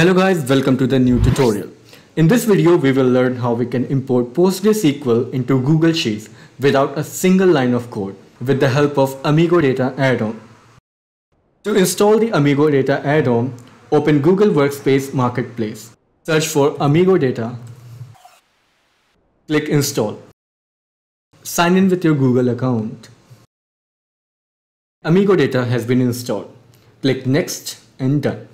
Hello guys, welcome to the new tutorial. In this video, we will learn how we can import PostgreSQL into Google Sheets without a single line of code with the help of Amigo Data add-on. To install the Amigo Data add-on, open Google Workspace Marketplace. Search for Amigo Data. Click Install. Sign in with your Google account. Amigo Data has been installed. Click Next and Done.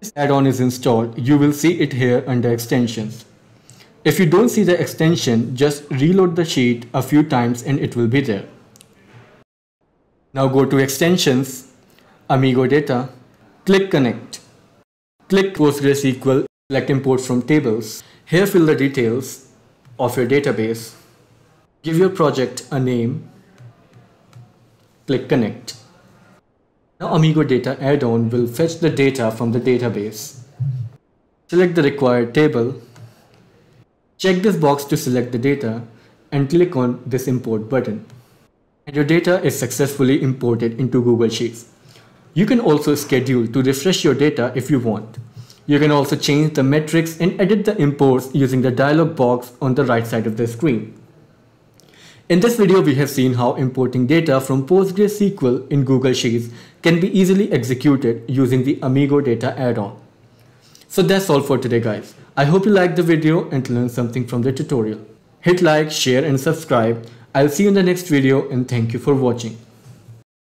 This add-on is installed, you will see it here under extensions. If you don't see the extension, just reload the sheet a few times and it will be there. Now go to extensions, Amigo Data, click Connect. Click PostgreSQL, select import from tables. Here fill the details of your database. Give your project a name. Click Connect. Now Amigo Data add-on will fetch the data from the database. Select the required table. Check this box to select the data and click on this import button. And your data is successfully imported into Google Sheets. You can also schedule to refresh your data if you want. You can also change the metrics and edit the imports using the dialog box on the right side of the screen. In this video, we have seen how importing data from PostgreSQL in Google Sheets can be easily executed using the Amigo Data add-on. So that's all for today guys. I hope you liked the video and learned something from the tutorial. Hit like, share and subscribe. I'll see you in the next video and thank you for watching.